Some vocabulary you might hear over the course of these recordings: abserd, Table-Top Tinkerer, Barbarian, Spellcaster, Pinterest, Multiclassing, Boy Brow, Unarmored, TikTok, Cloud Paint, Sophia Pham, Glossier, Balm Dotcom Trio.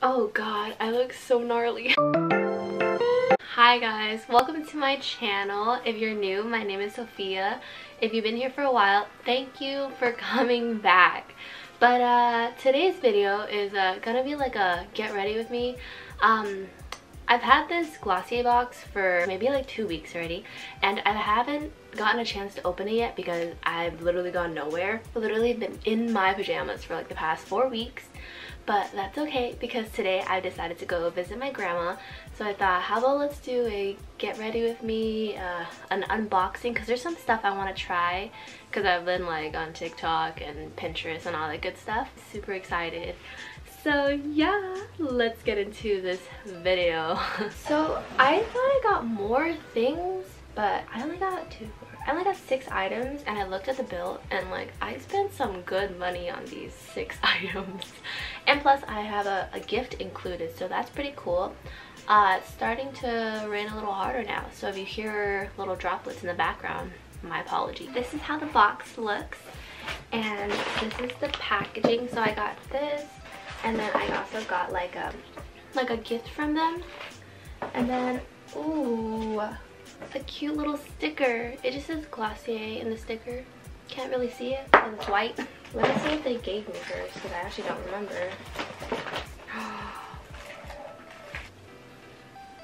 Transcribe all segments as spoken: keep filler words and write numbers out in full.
Oh god, I look so gnarly. Hi guys, welcome to my channel. If you're new, my name is Sophia. If you've been here for a while, thank you for coming back. But uh, today's video is uh, gonna be like a get ready with me. Um, I've had this Glossier box for maybe like two weeks already, and I haven't gotten a chance to open it yet because I've literally gone nowhere. I've literally been in my pajamas for like the past four weeks. But that's okay because today I decided to go visit my grandma. So I thought, how about let's do a get ready with me, uh, an unboxing, because there's some stuff I want to try because I've been like on TikTok and Pinterest and all that good stuff. Super excited. So yeah, let's get into this video. So I thought I got more things, but I only got two. I only got six items, and I looked at the bill and like I spent some good money on these six items. And plus I have a, a gift included, so that's pretty cool. Uh, it's starting to rain a little harder now, so if you hear little droplets in the background, my apologies. This is how the box looks, and this is the packaging. So I got this, and then I also got like a, like a gift from them. And then, ooh, a cute little sticker. It just says Glossier in the sticker. Can't really see it because it's white. Let me see what they gave me first because I actually don't remember.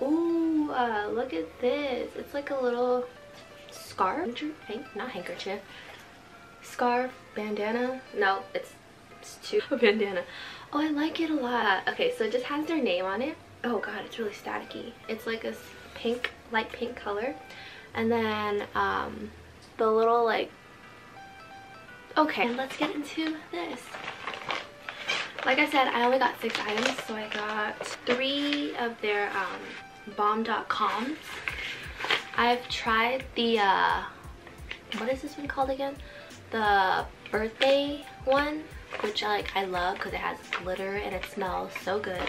Ooh, uh, look at this. It's like a little scarf. Hank not handkerchief. Scarf, bandana. No, it's, it's too a bandana. Oh, I like it a lot. Okay, so it just has their name on it. Oh god, it's really staticky. It's like a pink, light pink color. And then um, the little like, okay, and let's get into this. Like I said, I only got six items, so I got three of their um, bomb dot coms. I've tried the, uh, what is this one called again? The birthday one, which I, like, I love because it has glitter and it smells so good.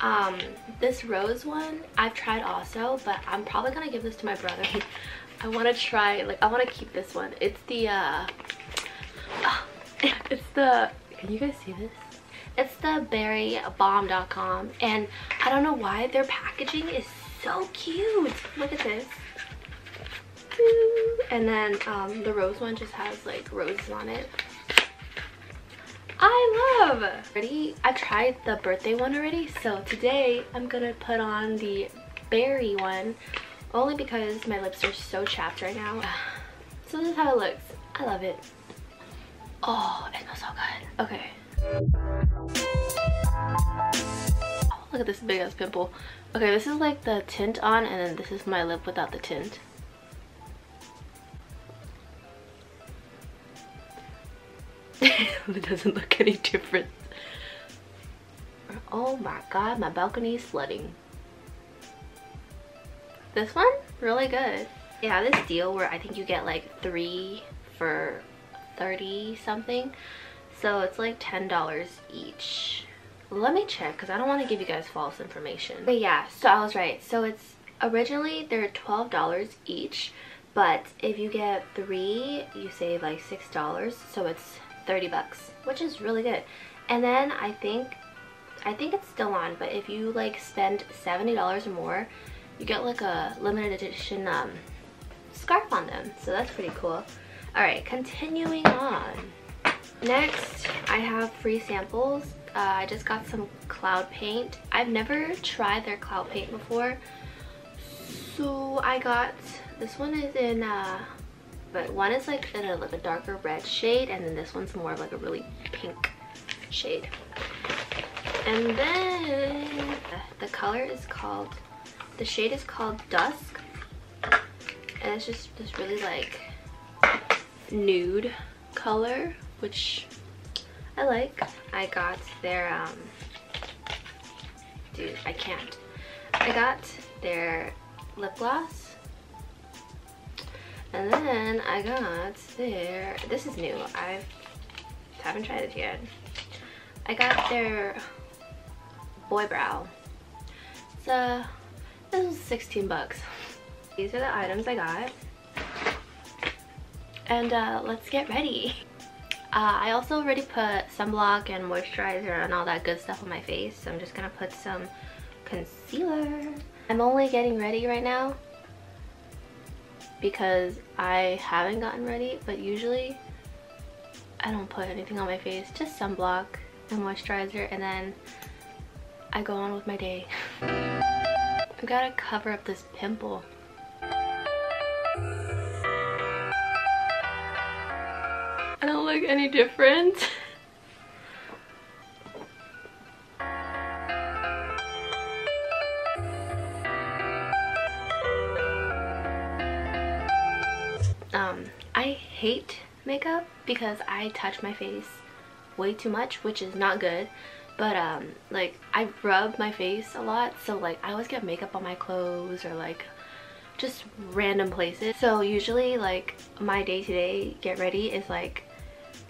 Um, this rose one, I've tried also, but I'm probably going to give this to my brother. I want to try, like, I want to keep this one. It's the, uh... it's the, can you guys see this? It's the berry bomb dot com, and I don't know why their packaging is so cute. Look at this. And then um, the rose one just has like roses on it. I love already. I've tried the birthday one already, so today I'm gonna put on the berry one only because my lips are so chapped right now. So this is how it looks. I love it. Oh, it smells so good. Okay. Oh, look at this big ass pimple. Okay, this is like the tint on, and then this is my lip without the tint. It doesn't look any different. Oh my god, my balcony is flooding. This one? Really good. Yeah, this deal where I think you get like three for thirty something, so it's like ten dollars each. Let me check because I don't want to give you guys false information. But yeah, so I was right. So it's originally they're twelve dollars each, but if you get three you save like six dollars, so it's thirty bucks, which is really good. And then I think I think it's still on, but if you like spend seventy dollars or more you get like a limited edition um scarf on them, so that's pretty cool. Alright, continuing on. Next, I have free samples. Uh, I just got some cloud paint. I've never tried their cloud paint before. So I got, this one is in, uh, but one is like in a, like a darker red shade, and then this one's more of like a really pink shade. And then the color is called, the shade is called Dusk. And it's just this really like nude color, which I like. I got their um dude I can't I got their lip gloss, and then I got their, this is new, I haven't tried it yet. I got their boy brow. So this was sixteen bucks. These are the items I got. And uh, let's get ready. Uh, I also already put sunblock and moisturizer and all that good stuff on my face, so I'm just gonna put some concealer. I'm only getting ready right now because I haven't gotten ready, but usually I don't put anything on my face, just sunblock and moisturizer, and then I go on with my day. I've gotta cover up this pimple. I don't look any different. um, I hate makeup because I touch my face way too much, which is not good. But um, like I rub my face a lot, so like I always get makeup on my clothes or like just random places. So usually like my day-to-day get ready is like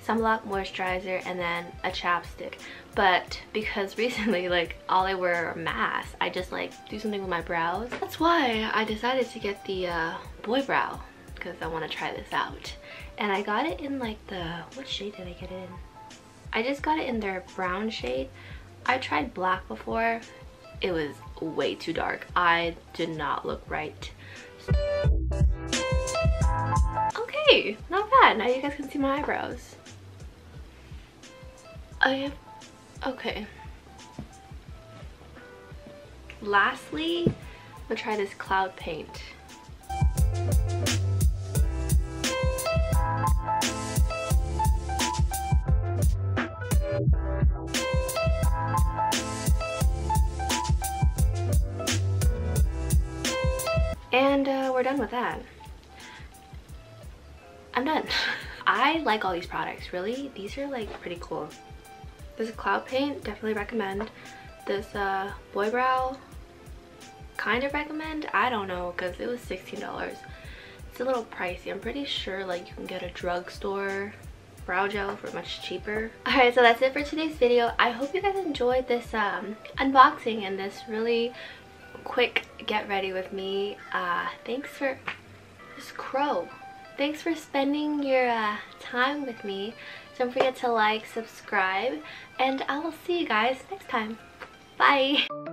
sunblock, moisturizer, and then a chapstick. But because recently like all I wear are masks, I just like do something with my brows. That's why I decided to get the uh, boy brow, because I want to try this out. And I got it in like the, what shade did I get in? I just got it in their brown shade. I tried black before. It was way too dark. I did not look right. Okay, not bad. Now you guys can see my eyebrows. I have, okay. Lastly, I'm gonna try this cloud paint. And uh, we're done with that. I'm done. I like all these products, really. These are like pretty cool. This cloud paint, definitely recommend. This uh, boy brow, kind of recommend. I don't know, because it was sixteen dollars. It's a little pricey. I'm pretty sure like you can get a drugstore brow gel for much cheaper. Alright, so that's it for today's video. I hope you guys enjoyed this um, unboxing and this really quick get ready with me. Uh, thanks for this crow. Thanks for spending your uh, time with me. Don't forget to like, subscribe, and I will see you guys next time. Bye!